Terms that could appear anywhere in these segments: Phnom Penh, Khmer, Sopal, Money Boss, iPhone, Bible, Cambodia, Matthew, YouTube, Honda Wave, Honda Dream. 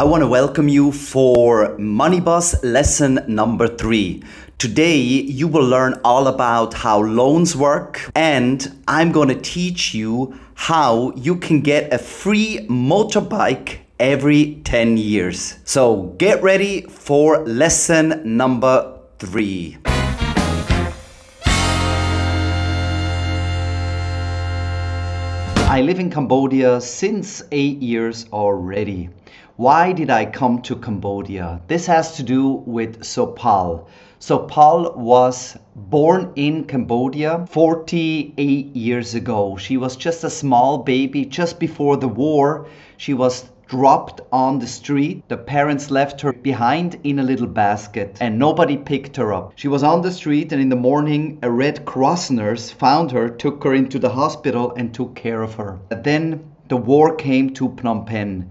I want to welcome you for Moneybus lesson number 3. Today you will learn all about how loans work, and I'm going to teach you how you can get a free motorbike every 10 years. So get ready for lesson number 3. I live in Cambodia since 8 years already. Why did I come to Cambodia? This has to do with Sopal. Sopal was born in Cambodia 48 years ago. She was just a small baby just before the war. She was dropped on the street. The parents left her behind in a little basket and nobody picked her up. She was on the street, and in the morning a Red Cross nurse found her, took her into the hospital and took care of her. But then the war came to Phnom Penh,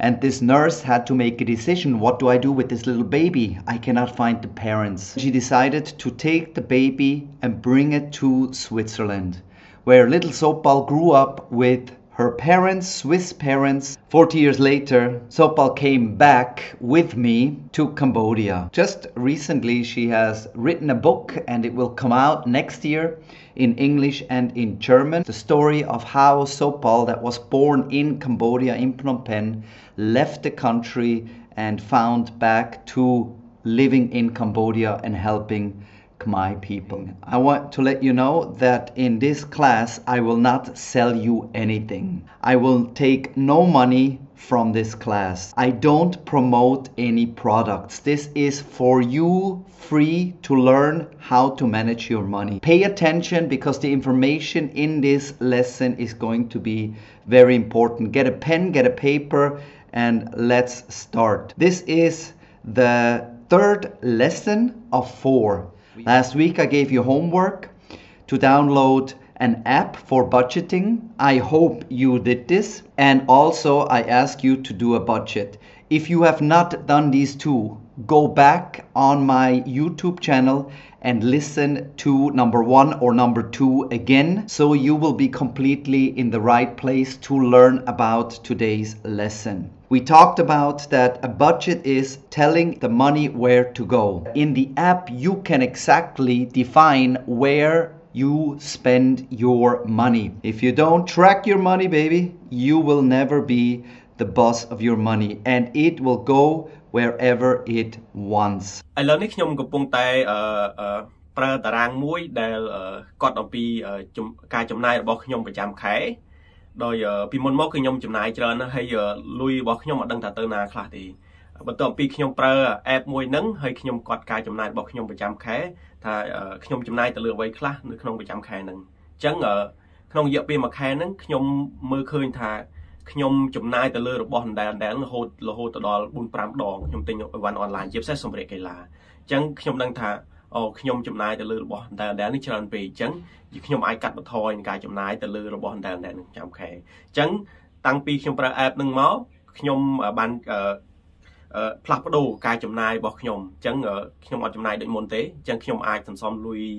and this nurse had to make a decision. What do I do with this little baby? I cannot find the parents. She decided to take the baby and bring it to Switzerland, where little Sopal grew up with her parents, Swiss parents. 40 years later, Sopal came back with me to Cambodia. Just recently, she has written a book, and it will come out next year in English and in German. The story of how Sopal, that was born in Cambodia, in Phnom Penh, left the country and found back to living in Cambodia and helping Khmer people. I want to let you know that in this class I will not sell you anything. I will take no money from this class. I don't promote any products. This is for you, free to learn how to manage your money. Pay attention, because the information in this lesson is going to be very important. Get a pen, get a paper, and let's start. This is the third lesson of 4. Last week I gave you homework to download an app for budgeting. I hope you did this, and also I ask you to do a budget. If you have not done these two, go back on my YouTube channel and listen to number 1 or number 2 again, so you will be completely in the right place to learn about today's lesson. We talked about that a budget is telling the money where to go. In the app, you can exactly define where you spend your money. If you don't track your money, baby, you will never be the boss of your money, and it will go wherever it wants. I learned that I'm going toប្រើ តារាង មួយ ដែល គាត់ អំពី ការ ចំណាយ របស់ ខ្ញុំ ប្រចាំ ខែ ដោយ ពី មុន មក គឺ ខ្ញុំ ចំណាយ ច្រើន ណាស់ ហើយ លុយ របស់ ខ្ញុំ មិន ដឹង ថា ទៅ ណា ខ្លះ ទេ បន្ទាប់ អំពី ខ្ញុំ ប្រើ app មួយ ហ្នឹង ហើយ ខ្ញុំ គាត់ ការ ចំណាយ របស់ ខ្ញុំ ប្រចាំ ខែ ថា ខ្ញុំ ចំណាយ ទៅ លើ អ្វី ខ្លះ នៅ ក្នុង ប្រចាំ ខែ ហ្នឹង អញ្ ចឹង ក្នុង រយៈ ពេល មួយ ខែ ហ្នឹង ខ្ញុំ មើល ឃើញ ថា ខ្ញុំ ចំណាយ ទៅ លើ របស់ ដែល រហូត ទៅ ដល់ 4-5 ដង ខ្ញុំ ទិញ អីវ៉ាន់ អនឡាញ ជា ពិសេស សម្ភារៈ កីឡា អញ្ ចឹង ខ្ញុំ ដឹង ថា ខ្ញុំ ចំណាយ ទៅ លើ របស់ ដែល នេះ ច្រើន ពេក អញ្ ចឹង ខ្ញុំ អាច កាត់ បន្ថយ នឹង ការ ចំណាយ ទៅ លើ របស់ ដែល នឹង ចាំ ខែ អញ្ ចឹង តាំង ពី ខ្ញុំ ប្រើ app នឹង មក ខ្ញុំ បាន ផ្លាស់ ប្ដូរ ការ ចំណាយ របស់ ខ្ញុំ អញ្ ចឹង ខ្ញុំ អត់ ចំណាយ ដូច មុន ទេ អញ្ ចឹង ខ្ញុំ អាច សន្សំ លុយ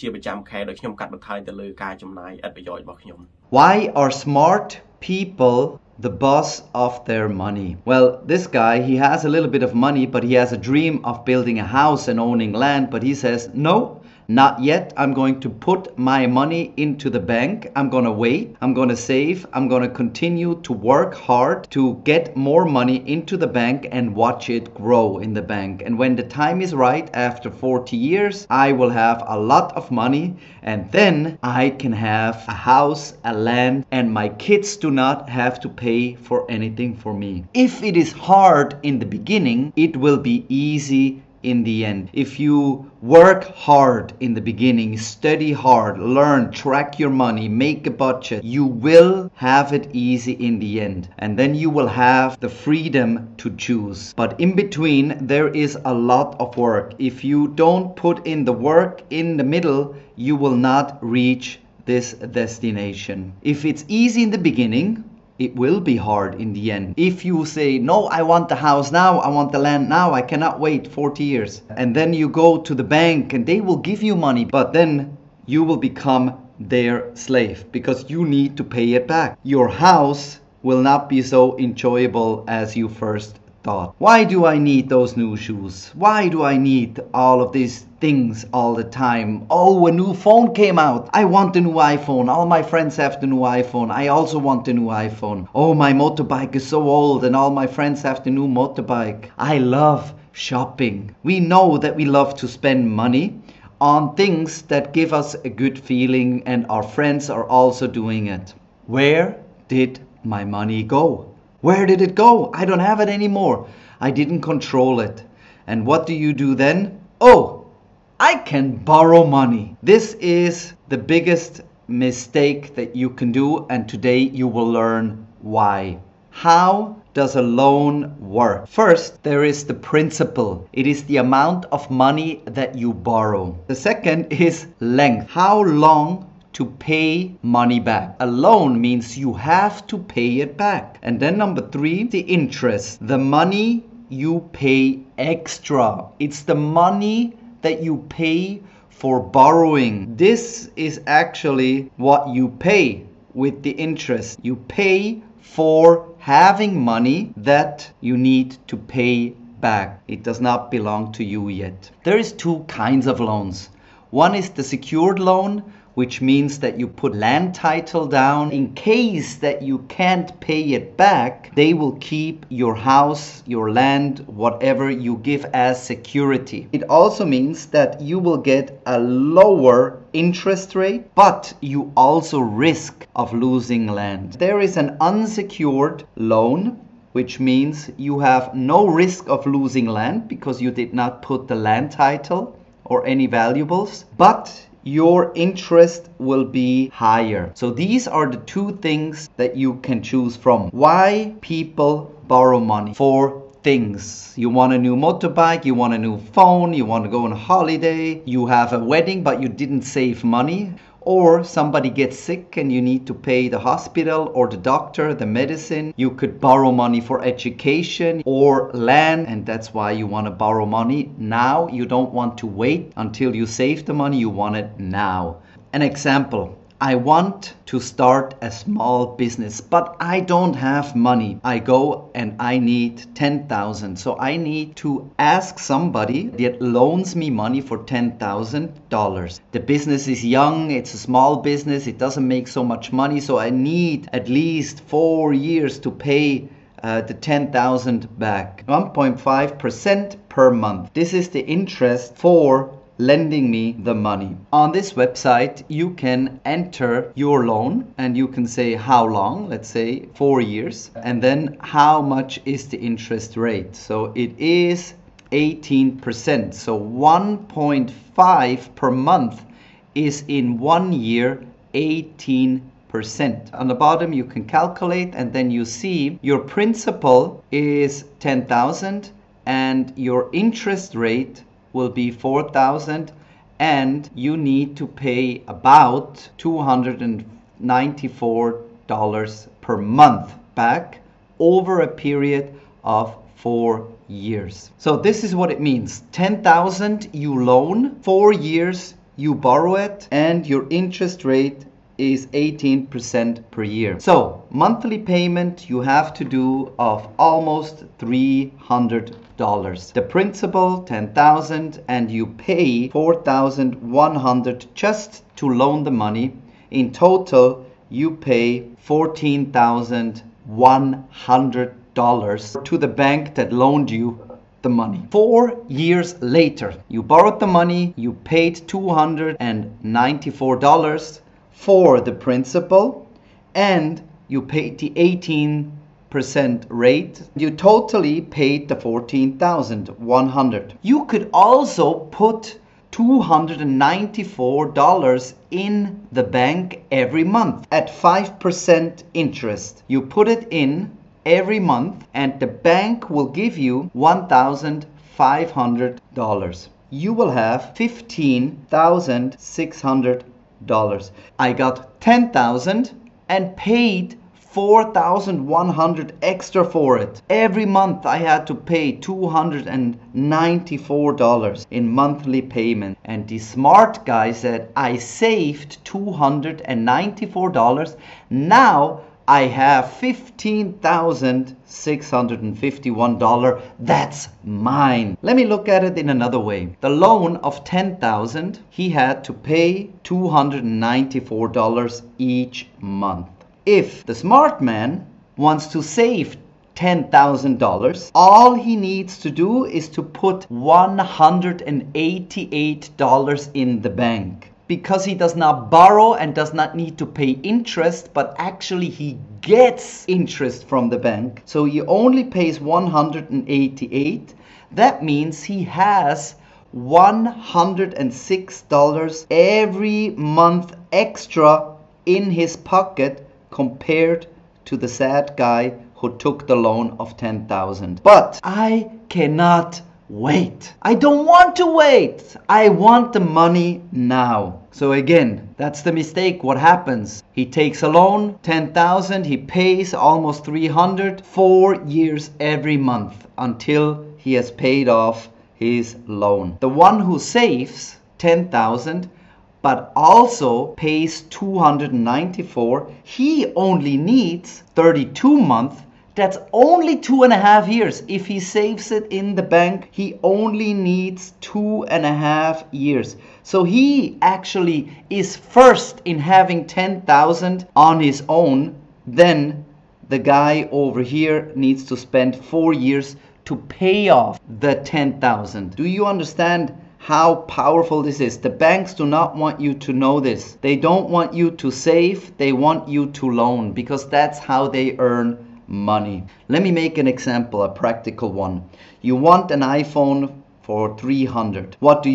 ជា ប្រចាំ ខែ ដោយ ខ្ញុំ កាត់ បន្ថយ ទៅ លើ ការ ចំណាយ ឥត ប្រយោជន៍ របស់ ខ្ញុំ Why are smart people the boss of their money? Well, this guy, he has a little bit of money, but he has a dream of building a house and owning land, but he says, no, not yet. I'm going to put my money into the bank. I'm going to wait. I'm going to save. I'm going to continue to work hard to get more money into the bank and watch it grow in the bank. And when the time is right, after 40 years, I will have a lot of money, and then I can have a house, a land, and my kids do not have to pay for anything for me. If it is hard in the beginning, it will be easy in the end. If you work hard in the beginning, study hard, learn, track your money, make a budget, you will have it easy in the end. And then you will have the freedom to choose. But in between, there is a lot of work. If you don't put in the work in the middle, you will not reach this destination. If it's easy in the beginning, it will be hard in the end. If you say, no, I want the house now, I want the land now, I cannot wait 40 years. And then you go to the bank and they will give you money, but then you will become their slave because you need to pay it back. Your house will not be so enjoyable as you first thought. Why do I need those new shoes? Why do I need all of these things all the time? Oh, a new phone came out. I want the new iPhone. All my friends have the new iPhone. I also want the new iPhone. Oh, my motorbike is so old and all my friends have the new motorbike. I love shopping. We know that we love to spend money on things that give us a good feeling, and our friends are also doing it. Where did my money go? Where did it go? I don't have it anymore. I didn't control it. And what do you do then? Oh, I can borrow money. This is the biggest mistake that you can do, and today you will learn why. How does a loan work? First, there is the principal. It is the amount of money that you borrow. The second is length. How long to pay money back. A loan means you have to pay it back. And then number three, the interest. The money you pay extra. It's the money that you pay for borrowing. This is actually what you pay with the interest. You pay for having money that you need to pay back. It does not belong to you yet. There is two kinds of loans. One is the secured loan, which means that you put land title down. In case that you can't pay it back, they will keep your house, your land, whatever you give as security. It also means that you will get a lower interest rate, but you also risk of losing land. There is an unsecured loan, which means you have no risk of losing land because you did not put the land title or any valuables, but your interest will be higher. So these are the two things that you can choose from. Why people borrow money? For things. You want a new motorbike, you want a new phone, you want to go on a holiday, you have a wedding but you didn't save money, or somebody gets sick and you need to pay the hospital or the doctor, the medicine. You could borrow money for education or land, and that's why you want to borrow money now. You don't want to wait until you save the money, you want it now. An example, I want to start a small business, but I don't have money. I go and I need 10,000. So I need to ask somebody that loans me money for $10,000. The business is young, it's a small business, it doesn't make so much money. So I need at least 4 years to pay the 10,000 back. 1.5% per month. This is the interest for lending me the money. On this website you can enter your loan and you can say how long, let's say 4 years, and then how much is the interest rate. So it is 18%, so 1.5 per month is in 1 year 18%. On the bottom you can calculate, and then you see your principal is 10,000 and your interest rate will be 4,000, and you need to pay about $294 per month back over a period of 4 years. So this is what it means. 10,000 you loan, 4 years you borrow it, and your interest rate is 18% per year. So monthly payment you have to do of almost $300. The principal 10,000, and you pay 4,100 just to loan the money. In total you pay $14,100 to the bank that loaned you the money. 4 years later you borrowed the money, you paid $294 for the principal, and you paid the 18% rate. You totally paid the $14,100. You could also put $294 in the bank every month at 5% interest. You put it in every month and the bank will give you $1,500. You will have $15,600. I got 10,000 and paid 4,100 extra for it. Every month I had to pay $294 in monthly payment. And the smart guy said, I saved $294. Now I have $15,651. That's mine. Let me look at it in another way. The loan of $10,000, he had to pay $294 each month. If the smart man wants to save $10,000, all he needs to do is to put $188 in the bank. Because he does not borrow and does not need to pay interest, but actually he gets interest from the bank. So he only pays $188. That means he has $106 every month extra in his pocket compared to the sad guy who took the loan of $10,000. But I cannot wait. I don't want to wait. I want the money now. So again, that's the mistake. What happens? He takes a loan, $10,000. He pays almost $300, 4 years every month until he has paid off his loan. The one who saves $10,000 but also pays $294, he only needs 32 months. That's only 2.5 years. If he saves it in the bank, he only needs 2.5 years. So he actually is first in having $10,000 on his own. Then the guy over here needs to spend 4 years to pay off the $10,000. Do you understand how powerful this is? The banks do not want you to know this. They don't want you to save. They want you to loan, because that's how they earn money. Let me make an example, a practical one. You want an iPhone for $300. What do?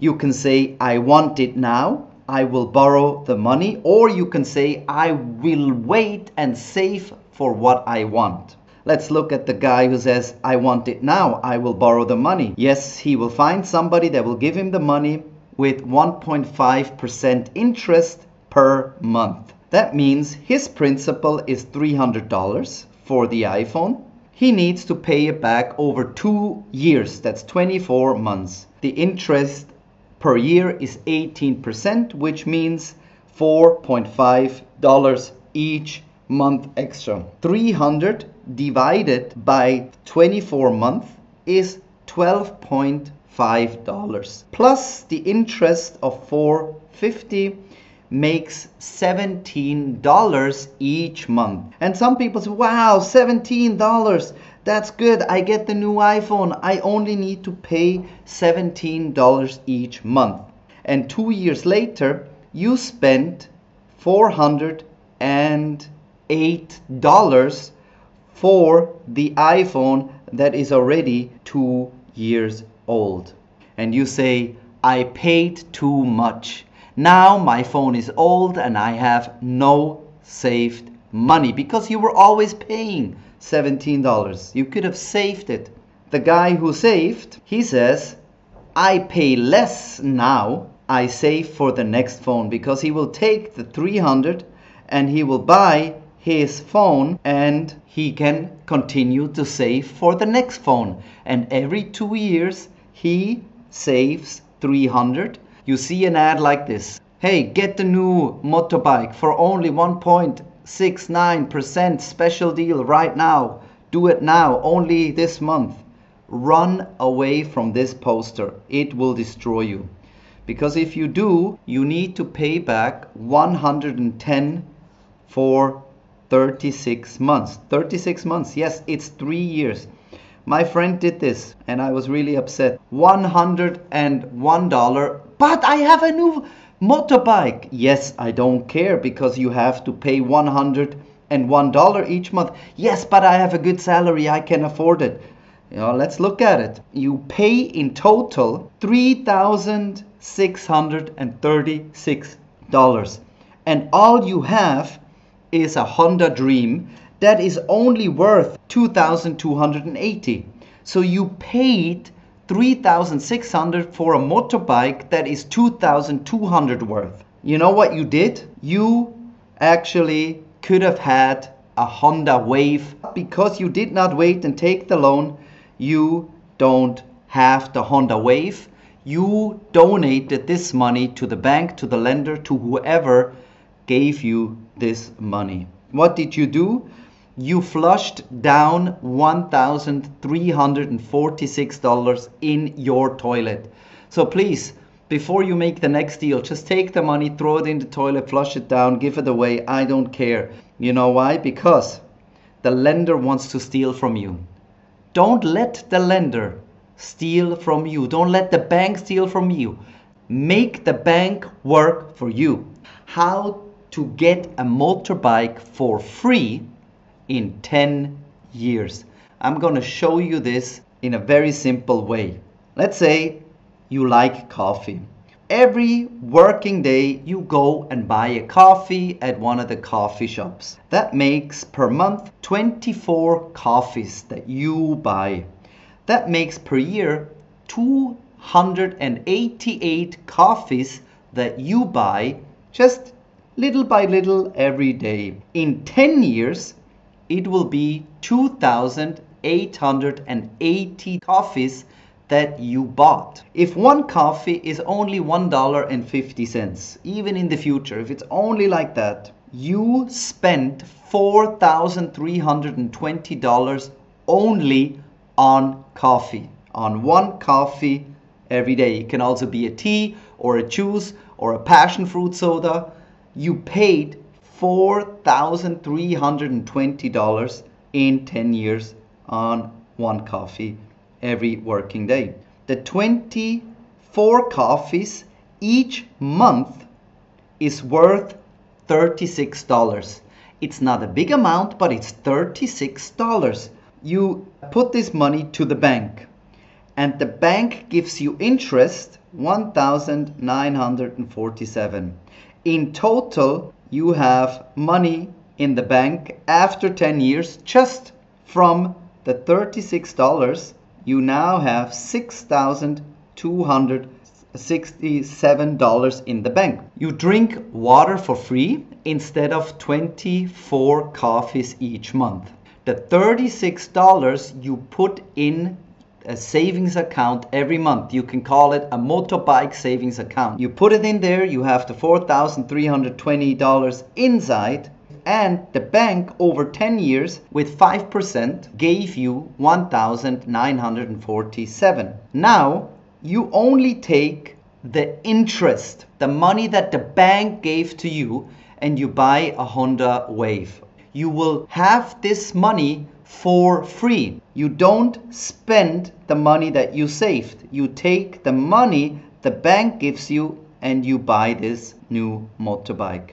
You can say, I want it now. I will borrow the money. Or you can say, I will wait and save for what I want. Let's look at the guy who says, I want it now. I will borrow the money. Yes, he will find somebody that will give him the money with 1.5% interest per month. That means his principal is $300 for the iPhone. He needs to pay it back over 2 years. That's 24 months. The interest per year is 18%, which means $4.5 each month extra. 300 divided by 24 months is $12.5. Plus the interest of $4.50 makes $17 each month. And some people say, wow, $17, that's good. I get the new iPhone. I only need to pay $17 each month. And 2 years later, you spent $408 for the iPhone that is already 2 years old. And you say, I paid too much. Now my phone is old and I have no saved money, because you were always paying $17. You could have saved it. The guy who saved, he says, I pay less now. I save for the next phone, because he will take the $300 and he will buy his phone, and he can continue to save for the next phone. And every 2 years he saves $300. You see an ad like this. Hey, get the new motorbike for only 1.69% special deal right now. Do it now, only this month. Run away from this poster. It will destroy you. Because if you do, you need to pay back $110 for 36 months. 36 months, yes, it's 3 years. My friend did this and I was really upset. $101. But I have a new motorbike. Yes, I don't care, because you have to pay $101 each month. Yes, but I have a good salary. I can afford it. You know, let's look at it. You pay in total $3,636. And all you have is a Honda Dream that is only worth $2,280. So you paid $3,600 for a motorbike that is $2,200 worth. You know what you did? You actually could have had a Honda Wave. Because you did not wait and take the loan, you don't have the Honda Wave. You donated this money to the bank, to the lender, to whoever gave you this money. What did you do? You flushed down $1,346 in your toilet. So please, before you make the next deal, just take the money, throw it in the toilet, flush it down, give it away. I don't care. You know why? Because the lender wants to steal from you. Don't let the lender steal from you. Don't let the bank steal from you. Make the bank work for you. How to get a motorbike for free in 10 years. I'm going to show you this in a very simple way. Let's say you like coffee. Every working day you go and buy a coffee at one of the coffee shops. That makes per month 24 coffees that you buy. That makes per year 288 coffees that you buy just little by little every day. In 10 years it will be 2,880 coffees that you bought. If one coffee is only $1.50, even in the future, if it's only like that, you spent $4,320 only on coffee, on one coffee every day. It can also be a tea or a juice or a passion fruit soda. You paid $4,320 in 10 years on one coffee every working day. The 24 coffees each month is worth $36. It's not a big amount, but it's $36. You put this money to the bank and the bank gives you interest $1,947. In total, you have money in the bank after 10 years just from the $36. You now have $6,267 in the bank. You drink water for free instead of 24 coffees each month. The $36 you put in a savings account every month. You can call it a motorbike savings account. You put it in there, you have the $4,320 inside, and the bank over 10 years with 5% gave you $1,947. Now you only take the interest, the money that the bank gave to you, and you buy a Honda Wave. You will have this money for free. You don't spend the money that you saved. You take the money the bank gives you and you buy this new motorbike.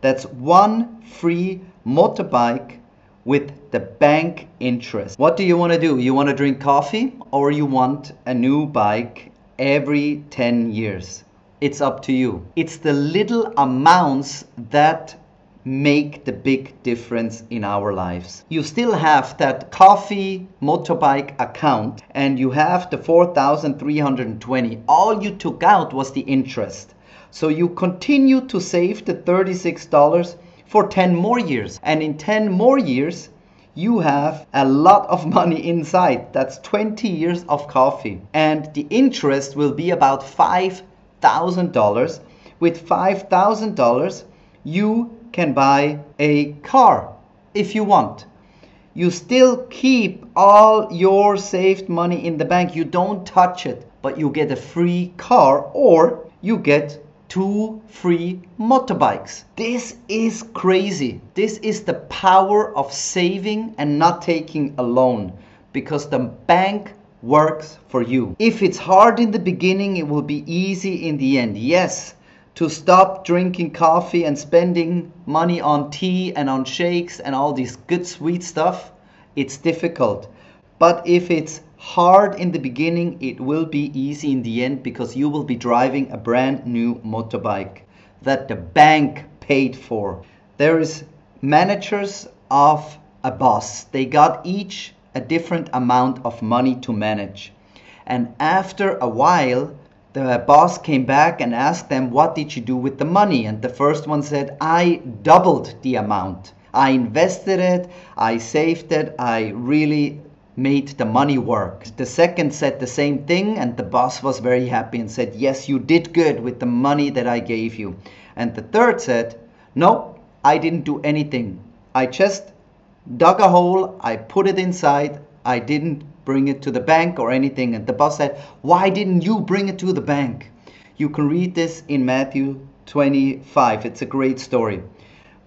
That's one free motorbike with the bank interest. What do you want to do? You want to drink coffee or you want a new bike every 10 years? It's up to you. It's the little amounts that make the big difference in our lives. You still have that coffee motorbike account and you have the $4,320. All you took out was the interest. So you continue to save the $36 for 10 more years. And in 10 more years, you have a lot of money inside. That's 20 years of coffee. And the interest will be about $5,000. With $5,000, you can buy a car if you want. You still keep all your saved money in the bank. You don't touch it, but you get a free car or you get two free motorbikes. This is crazy. This is the power of saving and not taking a loan, because the bank works for you. If it's hard in the beginning, it will be easy in the end. Yes, to stop drinking coffee and spending money on tea and on shakes and all this good sweet stuff, it's difficult. But if it's hard in the beginning, it will be easy in the end, because you will be driving a brand new motorbike that the bank paid for. There is managers of a boss. They got each a different amount of money to manage. And after a while, the boss came back and asked them, what did you do with the money? And the first one said, I doubled the amount. I invested it, I saved it, I really made the money work. The second said the same thing and the boss was very happy and said, yes, you did good with the money that I gave you. And the third said, no, I didn't do anything. I just dug a hole, I put it inside, I didn't bring it to the bank or anything. And the boss said, why didn't you bring it to the bank? You can read this in Matthew 25. It's a great story.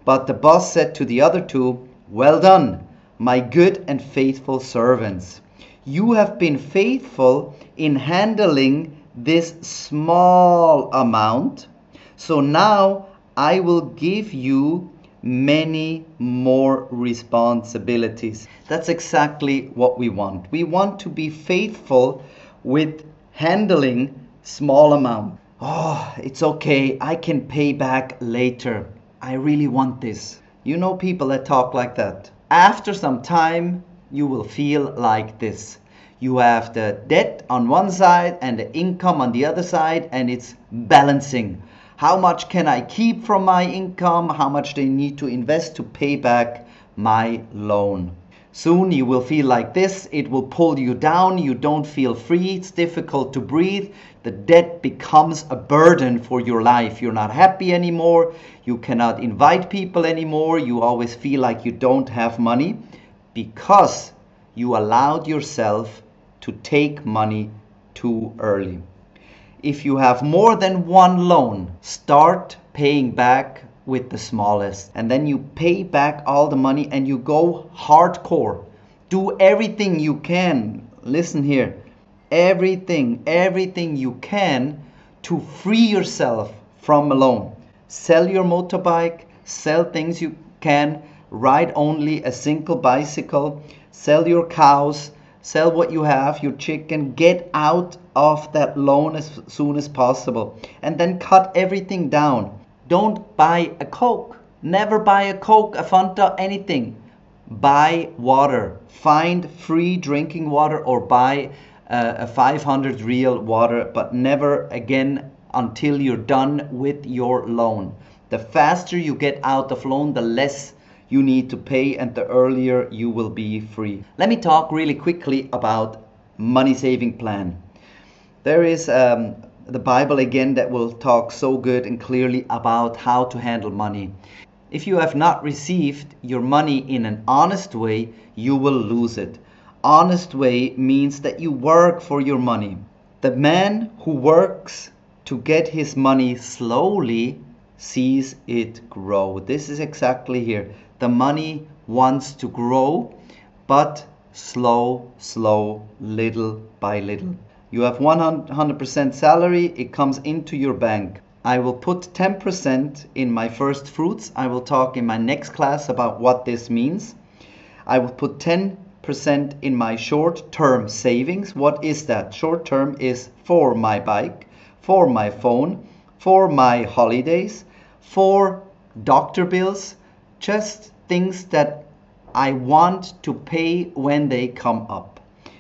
But the boss said to the other two, well done, my good and faithful servants. You have been faithful in handling this small amount. So now I will give you many more responsibilities. That's exactly what we want. We want to be faithful with handling small amount. Oh, it's okay, I can pay back later. I really want this. You know people that talk like that. After some time, you will feel like this. You have the debt on one side and the income on the other side, and it's balancing. How much can I keep from my income? How much do I need to invest to pay back my loan? Soon you will feel like this. It will pull you down. You don't feel free. It's difficult to breathe. The debt becomes a burden for your life. You're not happy anymore. You cannot invite people anymore. You always feel like you don't have money because you allowed yourself to take money too early. If you have more than one loan, start paying back with the smallest, and then you pay back all the money and you go hardcore. Do everything you can, listen here, everything you can to free yourself from a loan. Sell your motorbike, sell things you can, ride only a single bicycle, sell your cows, sell what you have, your chicken, get out of that loan as soon as possible, and then cut everything down. Don't buy a Coke. Never buy a Coke, a Fanta, anything. Buy water. Find free drinking water or buy a 500 real water, but never again until you're done with your loan. The faster you get out of loan, the less you need to pay and the earlier you will be free. Let me talk really quickly about money saving plan. There is the Bible again that will talk so good and clearly about how to handle money. If you have not received your money in an honest way, you will lose it. Honest way means that you work for your money. The man who works to get his money slowly sees it grow. This is exactly here. The money wants to grow, but slow, little by little. You have 100% salary, it comes into your bank. I will put 10% in my first fruits. I will talk in my next class about what this means. I will put 10% in my short-term savings. What is that? Short-term is for my bike, for my phone, for my holidays, for doctor bills, just things that I want to pay when they come up.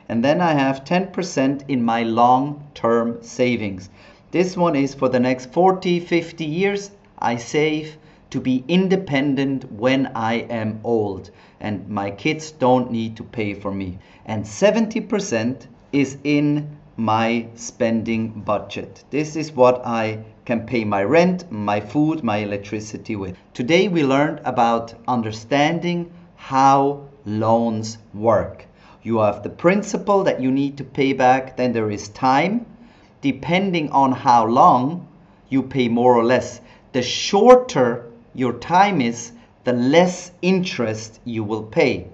And then I have 10% in my long-term savings. This one is for the next 40, 50 years. I save to be independent when I am old and my kids don't need to pay for me. And 70% is in my spending budget. This is what I can pay my rent, my food, my electricity with. Today we learned about understanding how loans work. You have the principal that you need to pay back, then there is time. Depending on how long, you pay more or less. The shorter your time is, the less interest you will pay.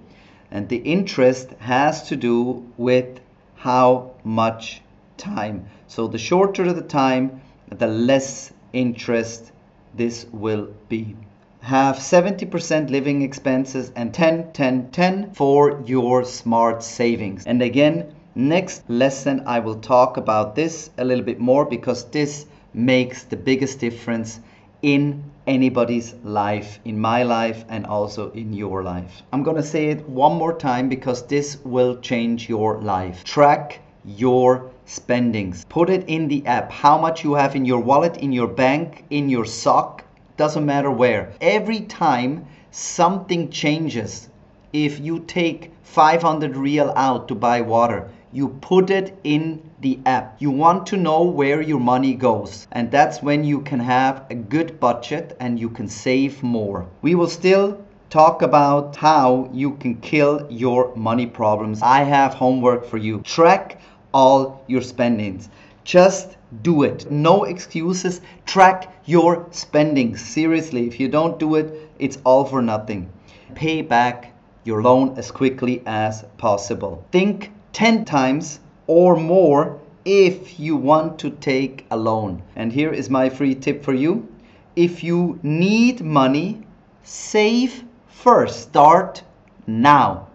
And the interest has to do with how much time. So the shorter the time, the less interest this will be. Have 70% living expenses and 10 for your smart savings. And again, next lesson I will talk about this a little bit more because this makes the biggest difference in anybody's life, in my life and also in your life. I'm gonna say it one more time because this will change your life. Track your spendings. Put it in the app, how much you have in your wallet, in your bank, in your sock, doesn't matter where. Every time something changes, if you take 500 real out to buy water, you put it in the app. You want to know where your money goes, and that's when you can have a good budget and you can save more. We will still talk about how you can kill your money problems. I have homework for you. Track all your spendings. Just do it. No excuses. Track your spending. Seriously, if you don't do it, it's all for nothing. Pay back your loan as quickly as possible. Think 10 times or more if you want to take a loan. And here is my free tip for you. If you need money, save first. Start now.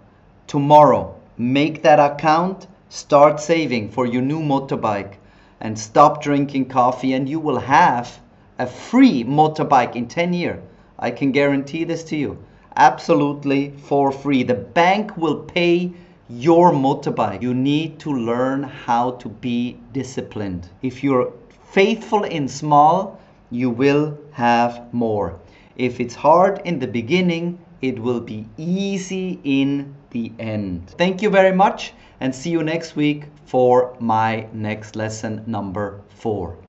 Tomorrow, make that account. Start saving for your new motorbike and stop drinking coffee, and you will have a free motorbike in 10 years. I can guarantee this to you. Absolutely for free. The bank will pay your motorbike. You need to learn how to be disciplined. If you're faithful in small, you will have more. If it's hard in the beginning, it will be easy in the end. Thank you very much and see you next week for my next lesson number 4.